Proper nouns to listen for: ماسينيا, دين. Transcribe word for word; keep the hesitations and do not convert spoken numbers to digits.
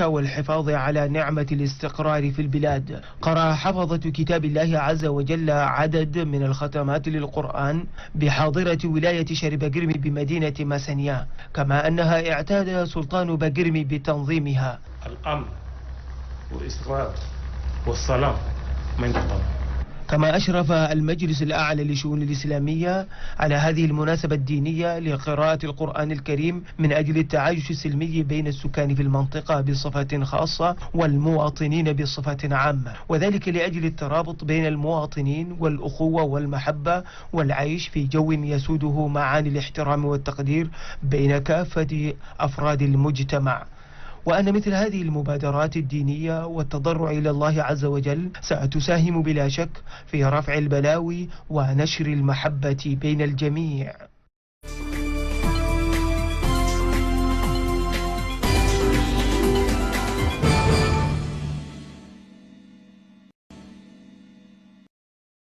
والحفاظ على نعمة الاستقرار في البلاد. قرأ حفظة كتاب الله عز وجل عدد من الختمات للقرآن بحاضرة ولاية شرب بقرم بمدينة ماسينيا، كما أنها اعتاد سلطان بقرم بتنظيمها. الأمن والاستقرار والسلام من قبل. كما أشرف المجلس الأعلى لشؤون الإسلامية على هذه المناسبة الدينية لقراءة القرآن الكريم من أجل التعايش السلمي بين السكان في المنطقة بصفة خاصة والمواطنين بصفة عامة، وذلك لأجل الترابط بين المواطنين والأخوة والمحبة والعيش في جو يسوده معاني الاحترام والتقدير بين كافة أفراد المجتمع. وأن مثل هذه المبادرات الدينية والتضرع إلى الله عز وجل ستساهم بلا شك في رفع البلاوي ونشر المحبة بين الجميع.